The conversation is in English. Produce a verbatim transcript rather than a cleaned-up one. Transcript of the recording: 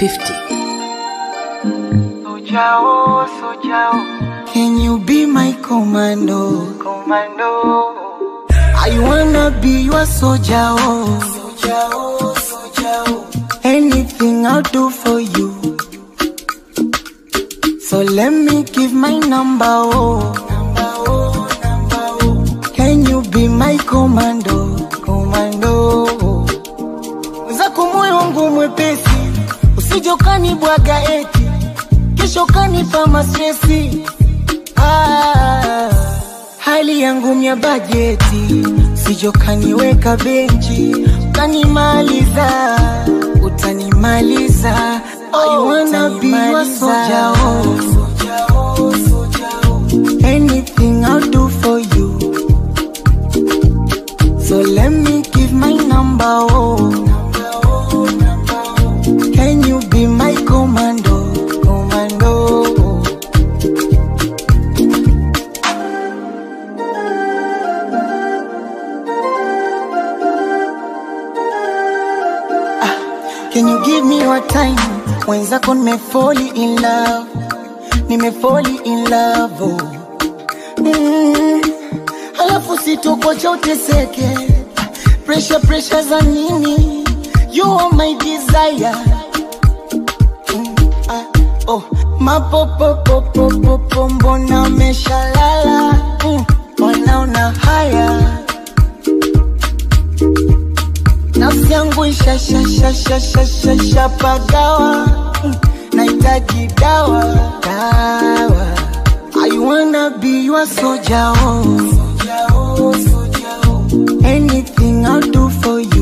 fifty. Sojao, Sojao. Can you be my commando? Commando. I wanna be your soldier. Sojao, Sojao. Anything I'll do for you. So let me give my number, oh. Number, oh, number, oh. Can you be my commando? Commando. Mzako moyo wangu mwepesi, usije ukanibwaga eti, kisha ukanipa stresi. Ah, hali yangu mya bajeti, usije ukaniweka benchi, utanimaliza, utanimaliza. I wanna be your soldier, oh. Soldier, oh. Anything I'll do for you. So let me give my number, oh. Number, oh, number, oh. Can you be my commando? Commando. Ah, can you give me your time? Mwenzako nimefoli in love, nimefoli in love, oh. Mm, alafu sitokuacha uteseke, pressure pressure za nini, you are my desire. Mm, ah, oh, mapopopopopopo mbona meshalala, mm, ona una haya. Nafsi yangu isha sha sha sha sha sha sha pagawa. Nahitaji dawa, dawa. I wanna be your soldier, oh. Anything I'll do for you.